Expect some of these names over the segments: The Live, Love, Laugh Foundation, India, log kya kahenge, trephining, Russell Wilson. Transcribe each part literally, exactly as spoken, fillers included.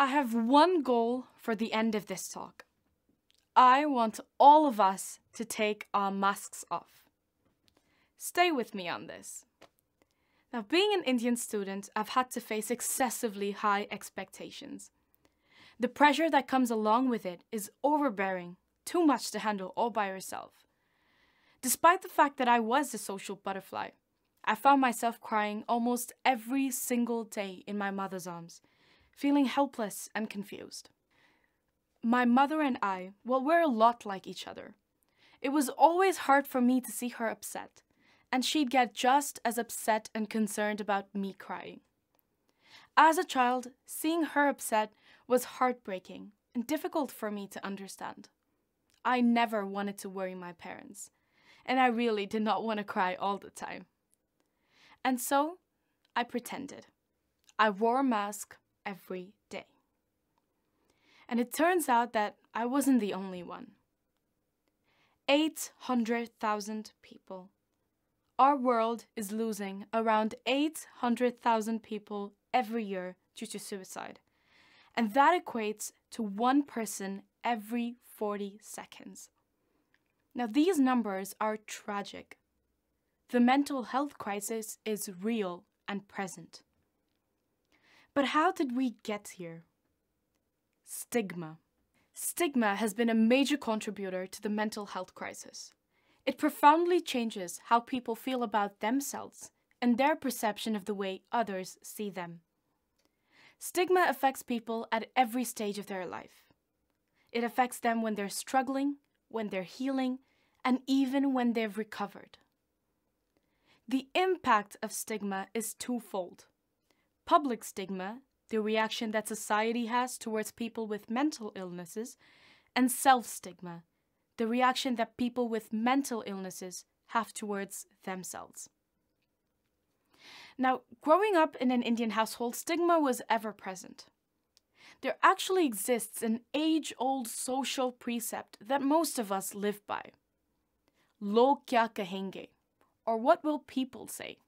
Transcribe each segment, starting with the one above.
I have one goal for the end of this talk. I want all of us to take our masks off. Stay with me on this. Now, being an Indian student, I've had to face excessively high expectations. The pressure that comes along with it is overbearing, too much to handle all by yourself. Despite the fact that I was a social butterfly, I found myself crying almost every single day in my mother's arms, feeling helpless and confused. My mother and I, well, we're a lot like each other. It was always hard for me to see her upset, and she'd get just as upset and concerned about me crying. As a child, seeing her upset was heartbreaking and difficult for me to understand. I never wanted to worry my parents, and I really did not want to cry all the time. And so, I pretended. I wore a mask every day. And it turns out that I wasn't the only one. eight hundred thousand people. Our world is losing around eight hundred thousand people every year due to suicide. And that equates to one person every forty seconds. Now, these numbers are tragic. The mental health crisis is real and present. But how did we get here? Stigma. Stigma has been a major contributor to the mental health crisis. It profoundly changes how people feel about themselves and their perception of the way others see them. Stigma affects people at every stage of their life. It affects them when they're struggling, when they're healing, and even when they've recovered. The impact of stigma is twofold. Public stigma, the reaction that society has towards people with mental illnesses, and self-stigma, the reaction that people with mental illnesses have towards themselves. Now, growing up in an Indian household, stigma was ever present. There actually exists an age-old social precept that most of us live by. Log kya kahenge, or what will people say?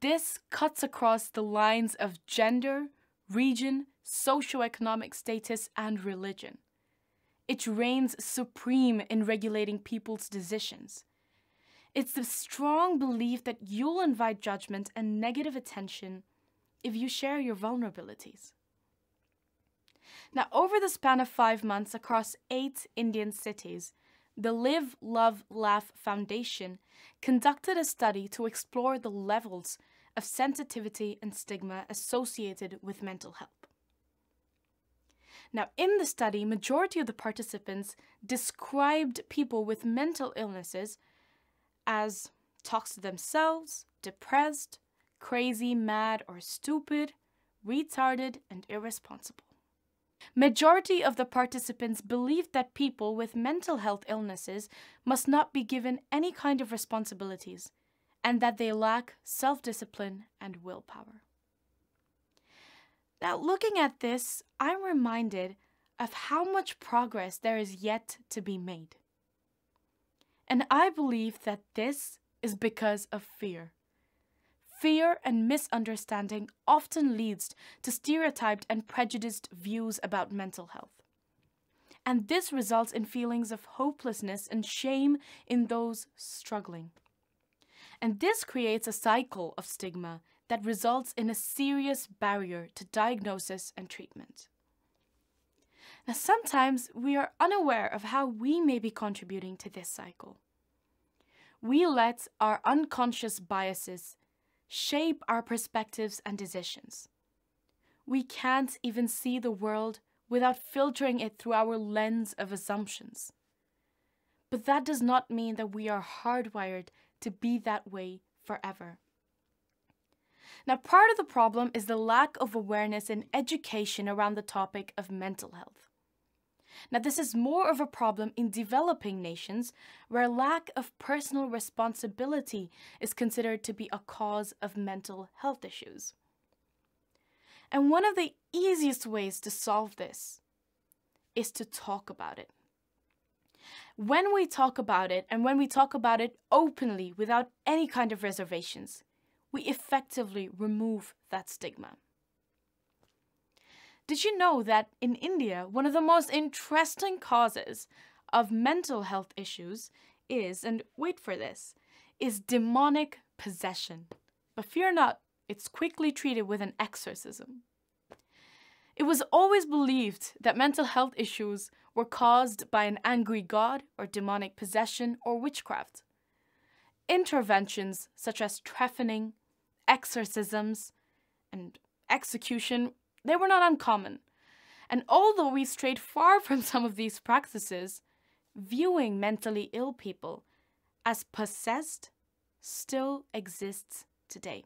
This cuts across the lines of gender, region, socioeconomic status, and religion. It reigns supreme in regulating people's decisions. It's the strong belief that you'll invite judgment and negative attention if you share your vulnerabilities. Now, over the span of five months across eight Indian cities, the Live, Love, Laugh Foundation conducted a study to explore the levels of sensitivity and stigma associated with mental health. Now, in the study, majority of the participants described people with mental illnesses as talks to themselves, depressed, crazy, mad, or stupid, retarded, and irresponsible. Majority of the participants believed that people with mental health illnesses must not be given any kind of responsibilities and that they lack self-discipline and willpower. Now, looking at this, I'm reminded of how much progress there is yet to be made. And I believe that this is because of fear. Fear and misunderstanding often leads to stereotyped and prejudiced views about mental health. And this results in feelings of hopelessness and shame in those struggling. And this creates a cycle of stigma that results in a serious barrier to diagnosis and treatment. Now, sometimes we are unaware of how we may be contributing to this cycle. We let our unconscious biases shape our perspectives and decisions. We can't even see the world without filtering it through our lens of assumptions. But that does not mean that we are hardwired to be that way forever. Now, part of the problem is the lack of awareness and education around the topic of mental health. Now, this is more of a problem in developing nations where lack of personal responsibility is considered to be a cause of mental health issues. And one of the easiest ways to solve this is to talk about it. When we talk about it, and when we talk about it openly without any kind of reservations, we effectively remove that stigma. Did you know that in India, one of the most interesting causes of mental health issues is, and wait for this, is demonic possession. But fear not, it's quickly treated with an exorcism. It was always believed that mental health issues were caused by an angry god or demonic possession or witchcraft. Interventions such as trephining, exorcisms, and execution, they were not uncommon. And although we strayed far from some of these practices, viewing mentally ill people as possessed still exists today.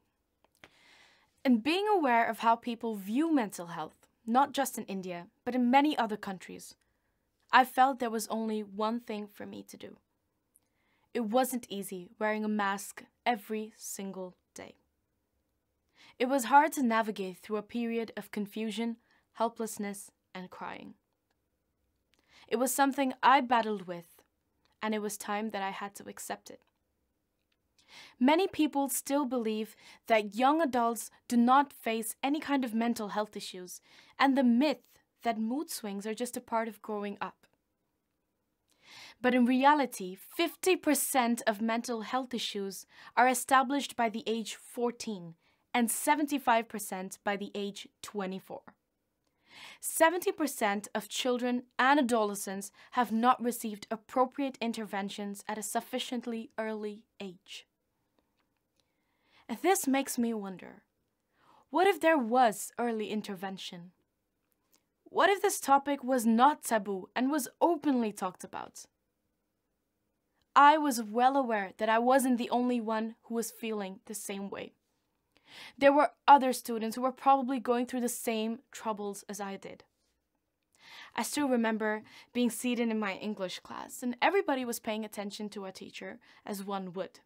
And being aware of how people view mental health, not just in India, but in many other countries, I felt there was only one thing for me to do. It wasn't easy wearing a mask every single day. It was hard to navigate through a period of confusion, helplessness, and crying. It was something I battled with, and it was time that I had to accept it. Many people still believe that young adults do not face any kind of mental health issues, and the myth that mood swings are just a part of growing up. But in reality, fifty percent of mental health issues are established by the age fourteen and seventy-five percent by the age twenty-four. seventy percent of children and adolescents have not received appropriate interventions at a sufficiently early age. And this makes me wonder, what if there was early intervention? What if this topic was not taboo and was openly talked about? I was well aware that I wasn't the only one who was feeling the same way. There were other students who were probably going through the same troubles as I did. I still remember being seated in my English class, and everybody was paying attention to our teacher, as one would.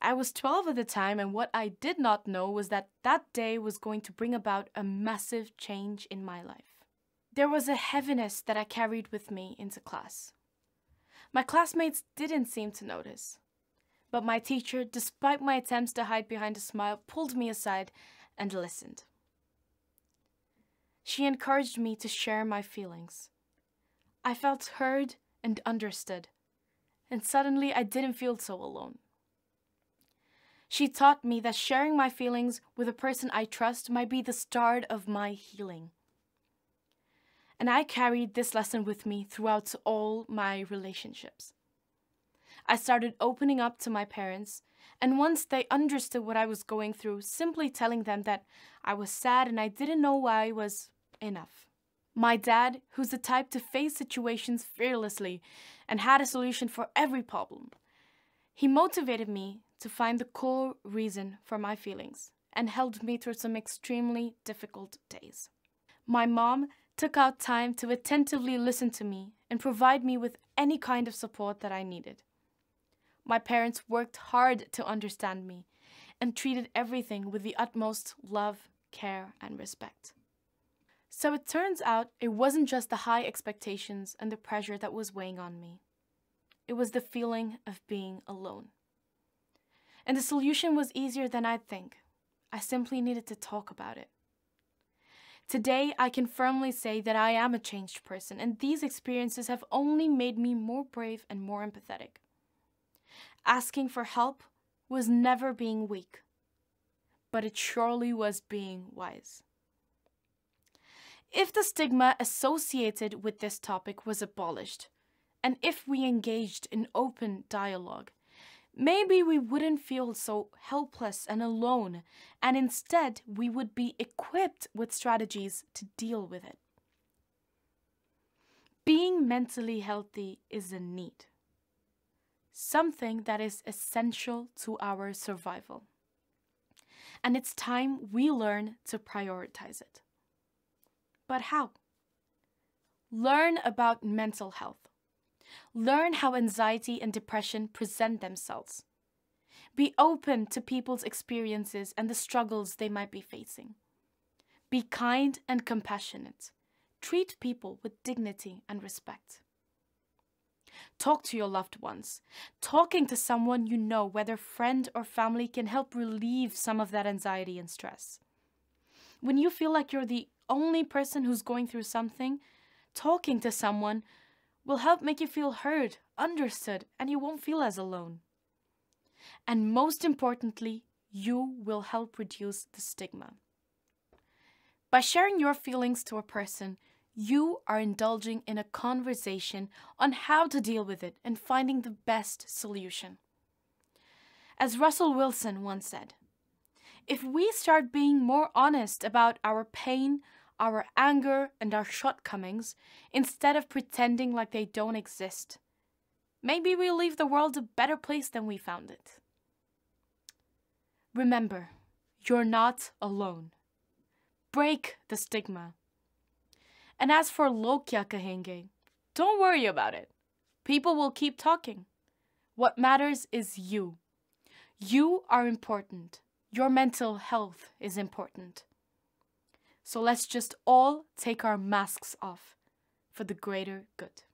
I was twelve at the time, and what I did not know was that that day was going to bring about a massive change in my life. There was a heaviness that I carried with me into class. My classmates didn't seem to notice. But my teacher, despite my attempts to hide behind a smile, pulled me aside and listened. She encouraged me to share my feelings. I felt heard and understood, and suddenly I didn't feel so alone. She taught me that sharing my feelings with a person I trust might be the start of my healing. And I carried this lesson with me throughout all my relationships. I started opening up to my parents, and once they understood what I was going through, simply telling them that I was sad and I didn't know why was enough. My dad, who's the type to face situations fearlessly and had a solution for every problem, he motivated me to find the core reason for my feelings and helped me through some extremely difficult days. My mom took out time to attentively listen to me and provide me with any kind of support that I needed. My parents worked hard to understand me and treated everything with the utmost love, care, and respect. So it turns out it wasn't just the high expectations and the pressure that was weighing on me. It was the feeling of being alone. And the solution was easier than I'd think. I simply needed to talk about it. Today, I can firmly say that I am a changed person, and these experiences have only made me more brave and more empathetic. Asking for help was never being weak, but it surely was being wise. If the stigma associated with this topic was abolished, and if we engaged in open dialogue, maybe we wouldn't feel so helpless and alone, and instead we would be equipped with strategies to deal with it. Being mentally healthy is a need. Something that is essential to our survival. And it's time we learn to prioritize it. But how? Learn about mental health. Learn how anxiety and depression present themselves. Be open to people's experiences and the struggles they might be facing. Be kind and compassionate. Treat people with dignity and respect. Talk to your loved ones. Talking to someone you know, whether friend or family, can help relieve some of that anxiety and stress. When you feel like you're the only person who's going through something, talking to someone will help make you feel heard, understood, and you won't feel as alone. And most importantly, you will help reduce the stigma. By sharing your feelings to a person, you are indulging in a conversation on how to deal with it and finding the best solution. As Russell Wilson once said, if we start being more honest about our pain, our anger, and our shortcomings, instead of pretending like they don't exist, maybe we'll leave the world a better place than we found it. Remember, you're not alone. Break the stigma. And as for log kya kahenge, don't worry about it. People will keep talking. What matters is you. You are important. Your mental health is important. So let's just all take our masks off for the greater good.